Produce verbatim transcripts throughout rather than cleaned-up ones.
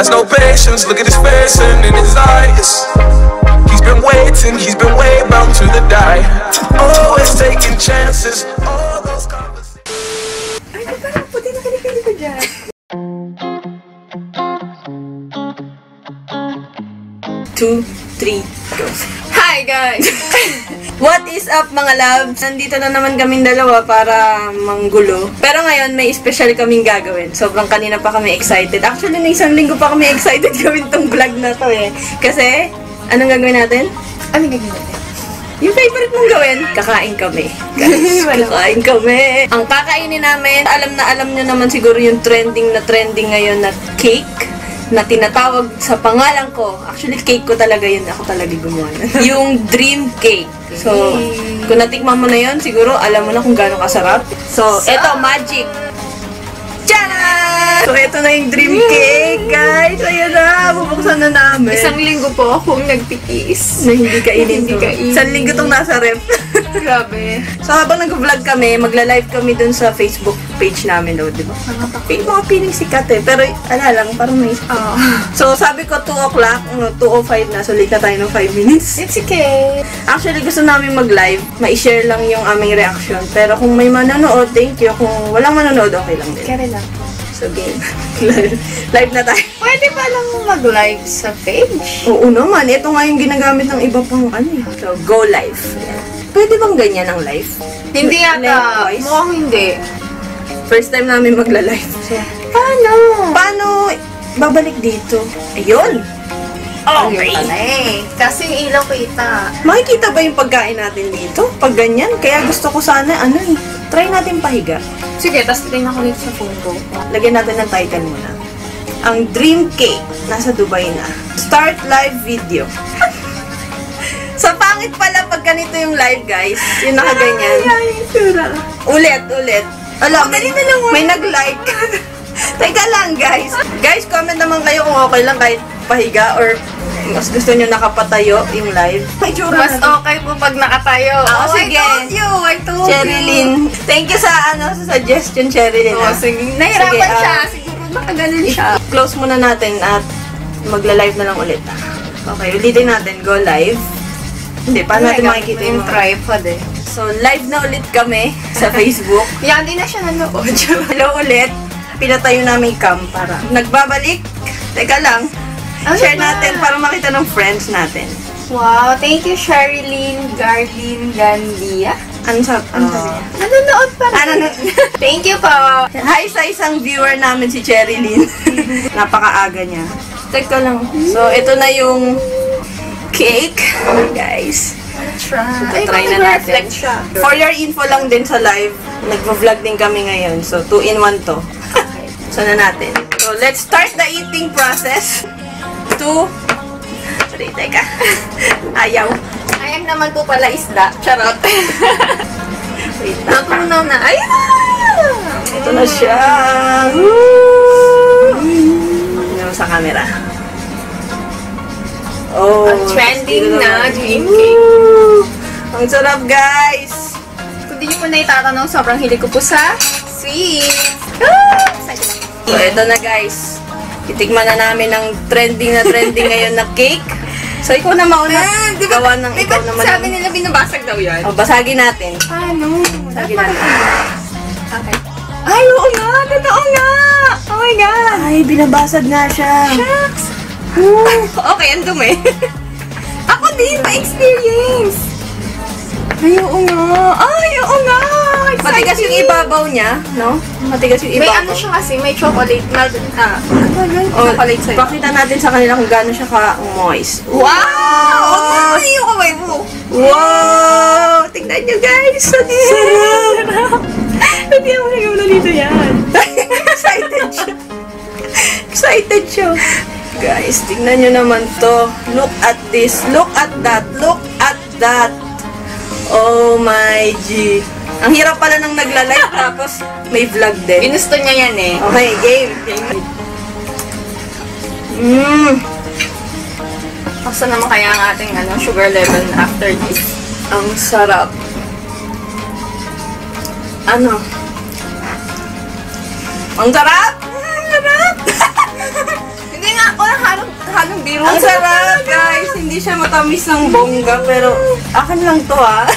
has no patience. Look at his face and in his eyes. He's been waiting, he's been way bound to the die. Always taking chances. All those conversations. Ay, parang puti na kinikili ko dyan. Two, three, go. Hi guys! What is up mga loves? Nandito na naman kaming dalawa para manggulo. Pero ngayon may special kaming gagawin. Sobrang kanina pa kami excited. Actually, na isang linggo pa kami excited gawin tong vlog na to eh. Kasi, anong gagawin natin? Anong gagawin natin? Yung favorite mong gawin, kakain kami. Guys, kakain kami. Ang kakainin namin, alam na alam nyo naman siguro yung trending na trending ngayon na cake. Na tinatawag sa pangalan ko. Actually, cake ko talaga yun. Ako talaga gumawa. Yung Dream Cake. So, kung natikman mo na yun, siguro alam mo na kung gaano kasarap. So, so, eto, magic! Tcharam! So, eto na yung Dream Cake, guys! Ayan na! Bubuksan na namin. Isang linggo po akong nagtitiis. Na hindi kainin to. Isang linggo itong nasa ref. Grabe. So, habang nag-vlog kami, magla-live kami dun sa Facebook page namin daw, diba? Pin mo, pining sikat eh. Pero, ano lang, parang may isip. Oh. So, sabi ko, two o'clock, two oh five na. So, late na tayo ng five minutes. It's okay. Actually, gusto namin mag-live. Ma-share lang yung aming reaction. Pero, kung may manonood, thank you. Kung walang manonood, okay lang din. Kaya lang. So, game. Live na tayo. Pwede pa lang mag-live sa page? Oo naman. Ito nga yung ginagamit ng iba pang ano. So, go live. Yeah. Pwede bang ganyan ang live? Hindi yata. Mukhang hindi. First time namin magla-live. Paano? Paano babalik dito? Ayun! Okay. Okay. Kasi ilaw kita. Makikita ba yung pagkain natin dito? Pag ganyan? Kaya gusto ko sana, ano eh, try natin pahiga. Sige, tapos tignan ko dito sa phone ko. Lagyan natin ng title muna. Ang Dream Cake. Nasa Dubai na. Start live video. Sa pangit pala pag ganito yung live, guys. Yung nakaganyan. Ulit, ulit. Alam, may, may nag-like. Teka lang, guys. Guys, comment naman kayo kung okay lang kahit pahiga or mas gusto nyo nakapatayo yung live. Mas okay po pag nakatayo. Oh, oh, sige. I told you, I told you. Cherilyn. Thank you sa, ano, sa suggestion, Cherilyn. Oh, sige. Nahirapan sige, siya. Uh, Siguro nakaganan siya. Close muna natin at magla-live na lang ulit. Okay, ulitin natin. Go live. Hindi, paano natin makikita yung tripod eh. So, live na ulit kami sa Facebook. Yan, hindi na siya nanood. Hello ulit. Pinatayo namin cam para nagbabalik. Teka lang. Oh, share ba? Natin para makita ng friends natin. Wow, thank you Sherilyn Garlin Gandia. Ano sa... Ano sa... Nanonood pa rin. Thank you po. Hi sa isang viewer namin si Sherilyn. Napakaaga niya. Teka lang. So, ito na yung... cake, guys. Try. So, try na natin. For your info lang din sa live, nagvo-vlog din kami ngayon. So, two in one to. So, na natin. So, let's start the eating process. Two. Sorry, teka. Ayaw. Ayaw naman po pala isda. Charot. Wait. Natunaw na. Ay! Ito na siya. Ano sa camera? Oh, ang trending na Dream Cake. Ang sarap, guys! Kung di nyo po na itatanong, sobrang hilig ko po sa sweets. Ah! So, ito na, guys. Itikman na namin ang trending na trending ngayon na cake. So, ikaw na mauna. Ah, diba, gawa ng diba, ikaw naman. Sabi nila binabasag daw yan. O, basagin natin. Paano? Basagin natin. Okay. Ay, oo nga! Totoo nga! Oh my God! Ay, binabasag nga siya. Shucks! Okay, ang dumi. Ako din, pa-experience. Ay, oo nga. Ay, oo nga. Exciting. Matigas yung ibabaw niya, no? Matigas yung ibabaw. May ano siya kasi, may chocolate. Ah, ano yun? Oh, chocolate sa'yo. Pakita natin sa kanila kung gano'n siya ka-moist. Wow! Wow! Ano yung kamay mo? Wow! Tingnan nyo, guys. Sarap! Hindi ako nagawa na dito yan. Excited siya. Excited siya. Guys, tignan nyo naman to. Look at this. Look at that. Look at that. Oh my G. Ang hirap pala nang nagla-live tapos may vlog din. Ginusto niya yan eh. Okay, game. Mmm. Paksa naman kaya ang ating ano, sugar level after this. Ang sarap. Ano? Ang sarap! Ang sarap! Hindi na ako ng halong, halong biro. Ang sarap, guys. Hindi siya matamis ng bongga, pero akin lang to, ha.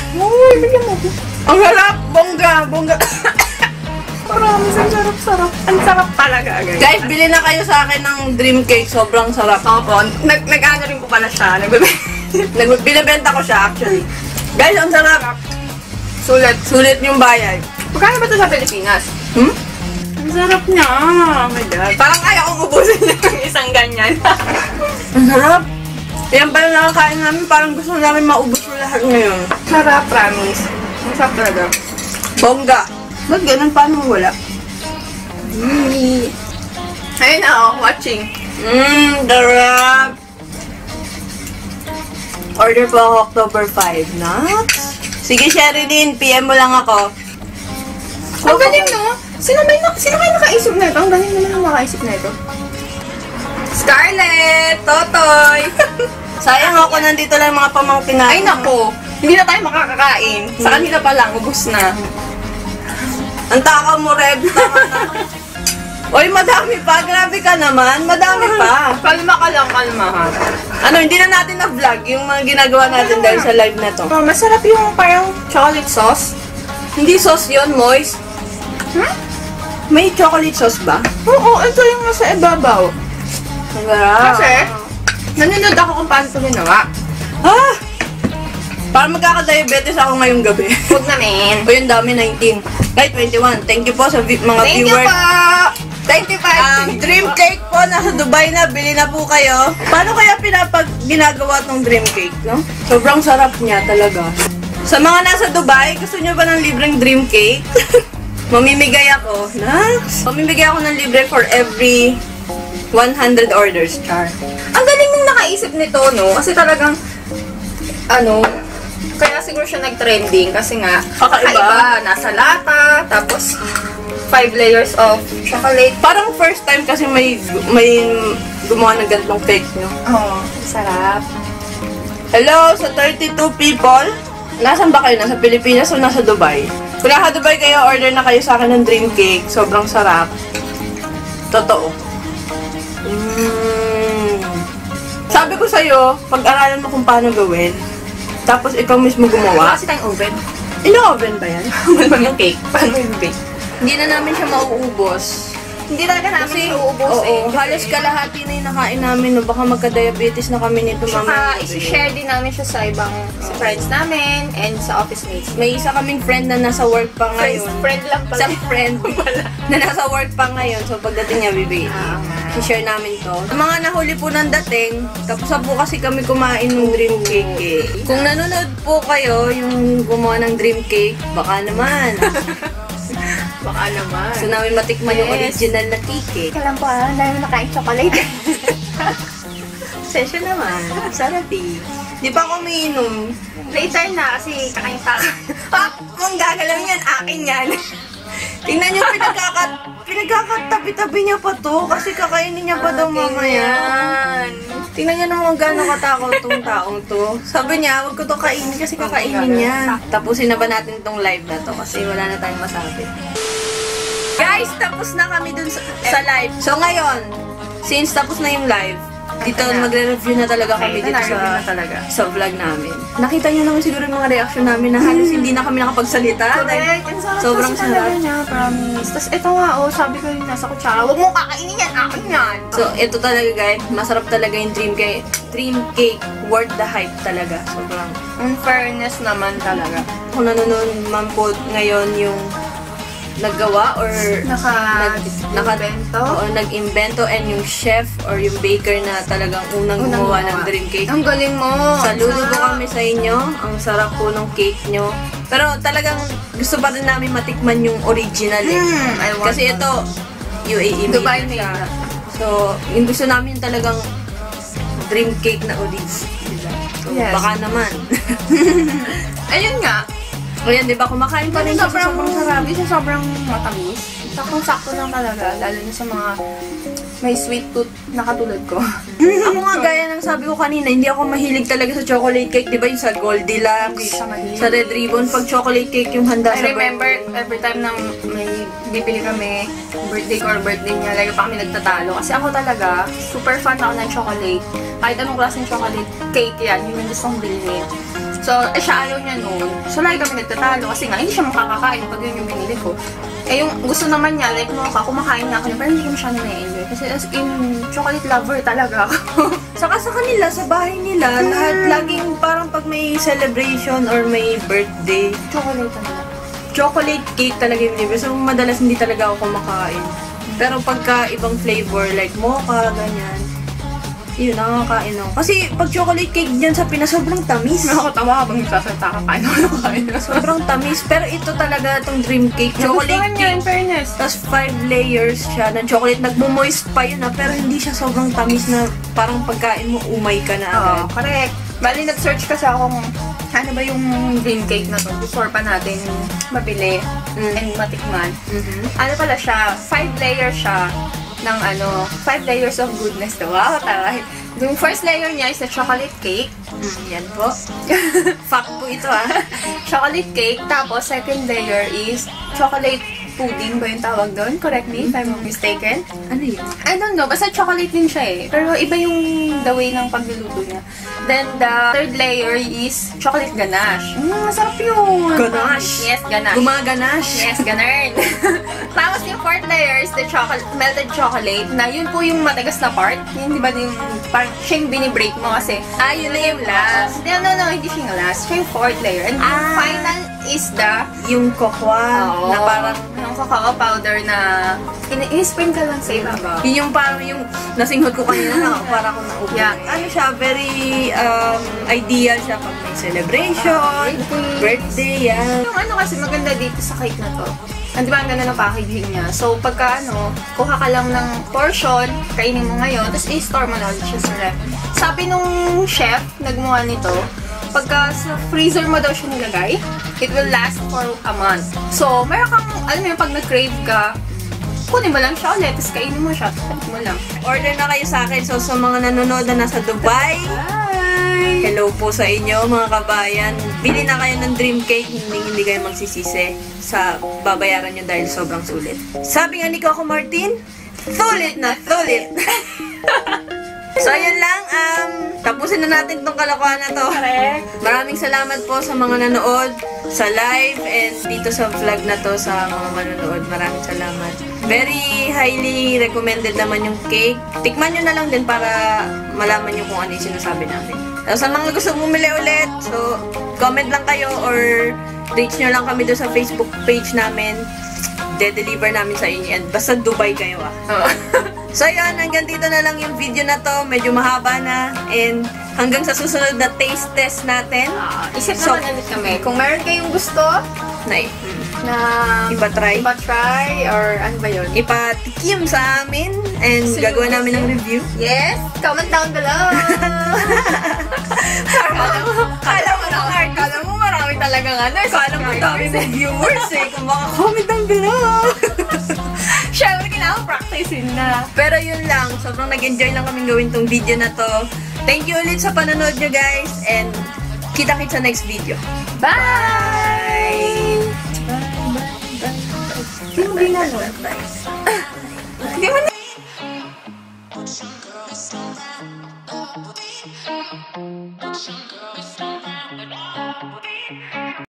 Ang harap, bongga, bongga. Promise, ang sarap-sarap. Ang sarap talaga, guys. Guys, bili na kayo sa akin ng Dream Cake. Sobrang sarap. Opo. Nag-ano rin ko pala siya. Binibenta ko siya, actually. Guys, ang sarap. Sulit. Sulit yung bayad. Pagkano ba ito sa Pilipinas? Hmm? Ang sarap niya. Oh my God. Parang kaya kong ubusin niya ng isang ganyan. Ang sarap. Yan pa yung nakakain namin. Parang gusto namin maubos yung lahat ngayon. Sarap, promise. Ang sarap talaga. Bongga. Ba't ganun? Paano wala? Mm. Ayun na ako, watching. Mmm, darap! Order po ako October fifth, na? Sige, Sherilyn, P M mo lang ako. Ang galing, no? Sino may nakaisip na ito? Ang galing naman ang nakaisip na ito. Scarlett! Totoy! Sayang ako, nandito lang mga pamangkin natin. Ay, naku! Hindi na tayo makakakain. Sa kanila pa lang, ubos na. Ang takaw mo, Rev. Uy, madami pa. Grabe ka naman. Madami pa. Kalma ka lang, kalma ha. Ano, hindi na natin na-vlog yung mga ginagawa natin dahil sa live na to. Oh, masarap yung parang chocolate sauce. Hindi sauce yun, moist. Hmm? May chocolate sauce ba? Oo, ito yung nasa ibabaw. Masarap. Kasi, nanunod ako kung paano ito ginawa. Ah! Parang magkakadiabetes ako ngayong gabi. Huwag namin. O yung dami, nineteen. Right, twenty-one. Thank you po sa mga Thank viewers. Thank you po! twenty-five. Um, Dream Cake po, nasa Dubai na. Bili na po kayo. Paano kaya pinapag ginagawa tong Dream Cake, no? Sobrang sarap niya talaga. Sa mga nasa Dubai, gusto nyo ba ng libreng Dream Cake? Mamimigay ako. Next. Mamimigay ako ng libre for every one hundred orders, Char. Ang galing nung nakaisip nito, no? Kasi talagang, ano, kaya siguro siya nag-trending kasi nga kakaiba, nasa lata, tapos five layers of chocolate. Parang first time kasi may may gumawa ng ganitong cake, no? Oo, oh, sarap. Hello sa thirty-two people. Nasaan ba kayo? Nasa Pilipinas o nasa Dubai? Kung nasa Dubai kayo, order na kayo sa akin ng Dream Cake. Sobrang sarap. Totoo. Mm. Sabi ko sa'yo, pag-aralan mo kung paano gawin. Tapos ikaw mismo gumawa. Kasi tayong oven. Ino-oven ba yan? Oven ba yung cake? Paano yung bake? Hindi na namin siya mauubos. Hindi talaga namin kasi, siya mauubos oo, eh. Oo, halos kalahati na yung nakain namin. No? Baka magka-diabetes na kami nito mamaya. Saka isi-share din namin siya sa ibang sa friends namin and sa office mates. May isa kaming friend na nasa work pa ngayon. Friends, friend lang pala. Isang friend pala. Na nasa work pa ngayon. So pagdating niya, bibigay. Ah, i-share namin to. Ang mga nahuli po ng dating, tapos po kasi kami kumain ng Dream Cake eh. Kung nanonood po kayo yung gumawa ng Dream Cake, baka naman. Baka naman. So namin matikman yes. Yung original na cake eh. Kalang po ah, dahil nakain chocolate. Session naman. Sarap eh. Di pa ako umiinom. Playtime na kasi kakain pa. Ah, kung gagalaw yan, akin yan. Tingnan nyo, pinagkakat, pinagkakatabi-tabi niya pa to kasi kakainin niya pa daw mamaya. Tingnan nyo naman gano'ng katakot tong taong to. Sabi niya, huwag ko to kainin kasi kakainin niya. Tapusin na ba natin tong live na to kasi wala na tayong masabi. Guys, tapos na kami dun sa, sa live. So ngayon, since tapos na yung live, dito magre-review na talaga kami dito sa, sa vlog namin. Nakita nyo naman siguro yung mga reaction namin na halos hindi na kami nakapagsalita. Correct. Ang sarap. Sobrang sarap. Promise. Tapos ito nga, oh, sabi ko yung nasa kutsara, huwag mong kakainin yan, akin yan. So, ito talaga guys, masarap talaga yung Dream Cake. Dream Cake, worth the hype talaga. Sobrang. In fairness naman talaga. Kung nanonood man po ngayon yung naggawa or naka-invento nag, nag-invento and yung chef or yung baker na talagang unang gumawa ng Dream Cake. Ang galing mo! Saludo po kami sa inyo. Ang sarap po ng cake nyo. Pero talagang gusto pa rin namin matikman yung original eh. Hmm, kasi ito, U A E Dubai made siya. So, yung gusto namin talagang Dream Cake na original. So, yes. Baka naman. Ayun nga. Ayan, di ba? Kumakain pa rin siya sa sobrang sarap. Hindi siya sobrang matamis. Sakong-sakto lang talaga, lalo na sa mga may sweet tooth na katulad ko. Ako nga, gaya ng sabi ko kanina, hindi ako mahilig talaga sa chocolate cake, diba? Yung sa Goldilocks, sa Red Ribbon, pag chocolate cake yung handa sa birthday. I remember, every time na may bibili kami, birthday ko or birthday niya, lagi pa kami nagtatalo. Kasi ako talaga, super fan ako ng chocolate. Kahit anong klaseng chocolate cake yan, yun yung gustong bilhin. So, eh, siya ayaw niya noon. So, lagi kami nagtatalo kasi nga, hindi siya makakakain pag yun yung binili ko. Eh, yung gusto naman niya, like, no, kumakain na ako niya, pero hindi ko siya na-enjoy. Kasi as in, chocolate lover talaga ako. Saka sa kanila, sa bahay nila, mm. lahat, laging parang pag may celebration or may birthday, chocolate talaga. Chocolate cake talaga yung binibili. So, madalas hindi talaga ako kumakain. Pero pagka ibang flavor, like mocha, ganyan. Yun, nakakain ako. Kasi pag chocolate cake dyan sa Pinas, sobrang tamis. Nakakatawa habang nagsasalita ka kain ako kain. Sobrang tamis. Pero ito talaga, itong Dream Cake. Chocolate cake. Tapos five layers siya ng chocolate. Nagmo-moist pa yun na, pero hindi siya sobrang tamis na parang pagkain mo, umay ka na agad. Oo, correct. Bali, nag-search kasi ako kung ano ba yung Dream Cake na to. Gusto pa natin mabili mm. and matikman. Mm-hmm. Ano pala siya, five layers siya. Ng ano, five layers of goodness to. Wow, taray. Yung first layer niya is na chocolate cake. Mm, yan po. Fact po ito ah. Chocolate cake. Tapos, second layer is chocolate pudding ba yung tawag doon? Correct me if I'm mistaken. Ano yun? I don't know. Basta chocolate din siya eh. Pero iba yung the way ng pagluluto niya. Then, the third layer is chocolate ganache. Mm, masarap yun! Ganache! Yes, ganache. Gumaganache! Yes, ganern! Tapos yung fourth layer is the chocolate, melted chocolate na yun po yung matagas na part. Yun, di ba yung parang siya yung binibreak mo kasi ah, yun na yung last. No, no, no. Hindi siya yung last. Siya yung fourth layer. And ah. yung final is the yung kokwa oh. na parang yung kakao powder na in-sprinkle lang sa ibaba. Yun yung parang yung nasinghot ko kanina na para akong naubo. Yeah. Ano siya, very um, ideal siya pag may celebration, uh, birthday. birthday, yeah. Yung ano kasi maganda dito sa cake na to. Ang diba ang ganda ng packaging niya. So pagka ano, kuha ka lang ng portion, kainin mo ngayon, tapos i-store mo na ulit siya sa ref. Sabi nung chef, nagmuha nito, pagka sa freezer mo daw siya nilagay, it will last for a month. So, meron kang, alam mo yun, pag nag-crave ka, kunin mo lang siya ulit, tapos kainin mo siya, tapos mo lang. Order na kayo sa akin. So, sa mga nanonood na nasa Dubai, Bye. hello po sa inyo, mga kabayan. Bili na kayo ng Dream Cake, hindi, hindi kayo magsisisi sa babayaran nyo dahil sobrang sulit. Sabi nga ni Koko Martin, sulit na sulit! So, ayun lang. Um, tapusin na natin itong kalokohan na to. Correct. Maraming salamat po sa mga nanood sa live and dito sa vlog na to sa mga manonood. Maraming salamat. Very highly recommended naman yung cake. Tikman nyo na lang din para malaman nyo kung ano yung sinasabi namin. So, sa mga gusto bumili ulit, so, comment lang kayo or reach nyo lang kami doon sa Facebook page namin. De-deliver namin sa inyo. And basta Dubai kayo ah. Oo. So yun, hanggang dito na lang yung video na to. Medyo mahaba na. And hanggang sa susunod na taste test natin. Uh, isip so, naman ulit kami. Kung meron kayong gusto, na, na ipa-try. Ipa-try or ano ba yun? Ipa-tikim sa amin. And so, gagawa namin ng review. Yes! Comment down below! Kala mo na hard. Kala mo marami talagang ano. Kala mo dami ng viewers eh. Kung baka comment down below. Siyempre, kailangan practicein na. Pero yun lang, sobrang nag-enjoy lang kaming gawin tong video na to. Thank you ulit sa panonood nyo guys, and kita-kits sa next video. Bye! Bye! Bye! Bye! Bye! Bye! Bye! Bye! Bye! Bye!